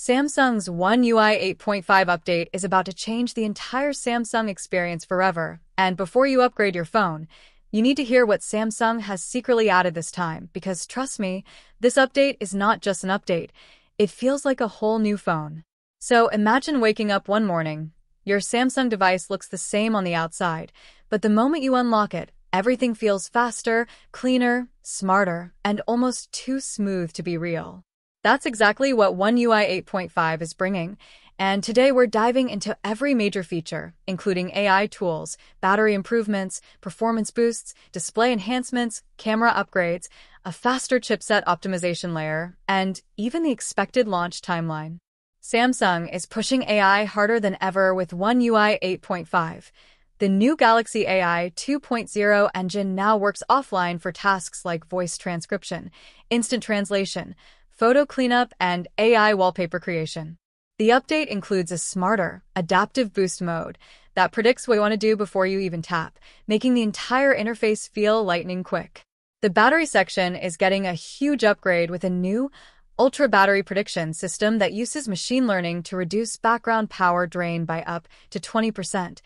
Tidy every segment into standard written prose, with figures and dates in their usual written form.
Samsung's One UI 8.5 update is about to change the entire Samsung experience forever, and before you upgrade your phone, you need to hear what Samsung has secretly added this time, because trust me, this update is not just an update, it feels like a whole new phone. So imagine waking up one morning, your Samsung device looks the same on the outside, but the moment you unlock it, everything feels faster, cleaner, smarter, and almost too smooth to be real. That's exactly what One UI 8.5 is bringing, and today we're diving into every major feature, including AI tools, battery improvements, performance boosts, display enhancements, camera upgrades, a faster chipset optimization layer, and even the expected launch timeline. Samsung is pushing AI harder than ever with One UI 8.5. The new Galaxy AI 2.0 engine now works offline for tasks like voice transcription, instant translation, photo cleanup, and AI wallpaper creation. The update includes a smarter, adaptive boost mode that predicts what you want to do before you even tap, making the entire interface feel lightning quick. The battery section is getting a huge upgrade with a new ultra battery prediction system that uses machine learning to reduce background power drain by up to 20%,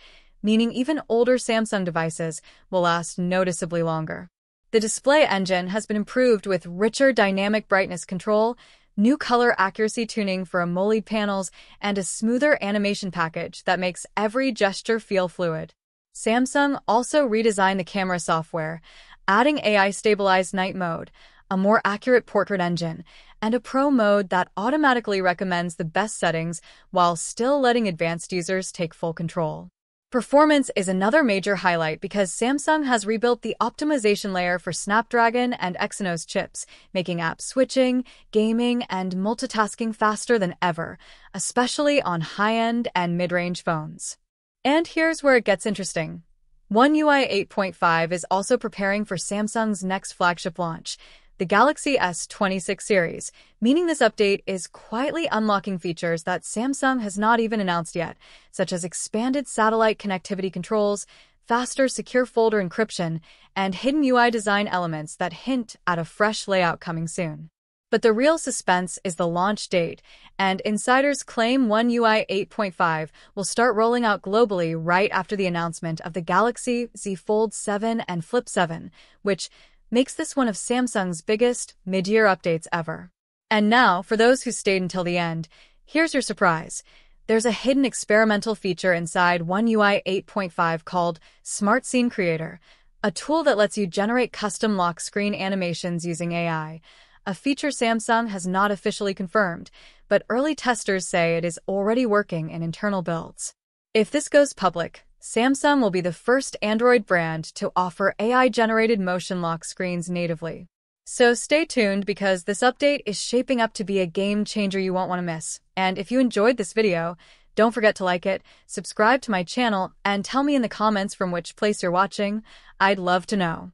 meaning even older Samsung devices will last noticeably longer. The display engine has been improved with richer dynamic brightness control, new color accuracy tuning for AMOLED panels, and a smoother animation package that makes every gesture feel fluid. Samsung also redesigned the camera software, adding AI-stabilized night mode, a more accurate portrait engine, and a pro mode that automatically recommends the best settings while still letting advanced users take full control. Performance is another major highlight because Samsung has rebuilt the optimization layer for Snapdragon and Exynos chips, making app switching, gaming, and multitasking faster than ever, especially on high-end and mid-range phones. And here's where it gets interesting. One UI 8.5 is also preparing for Samsung's next flagship launch, the Galaxy S26 series, meaning this update is quietly unlocking features that Samsung has not even announced yet, such as expanded satellite connectivity controls, faster secure folder encryption, and hidden UI design elements that hint at a fresh layout coming soon. But the real suspense is the launch date, and insiders claim One UI 8.5 will start rolling out globally right after the announcement of the Galaxy Z Fold 7 and Flip 7, which makes this one of Samsung's biggest mid-year updates ever. And now, for those who stayed until the end, here's your surprise. There's a hidden experimental feature inside One UI 8.5 called Smart Scene Creator, a tool that lets you generate custom lock screen animations using AI, a feature Samsung has not officially confirmed, but early testers say it is already working in internal builds. If this goes public, Samsung will be the first Android brand to offer AI-generated motion lock screens natively. So stay tuned because this update is shaping up to be a game changer you won't want to miss. And if you enjoyed this video, don't forget to like it, subscribe to my channel, and tell me in the comments from which place you're watching. I'd love to know.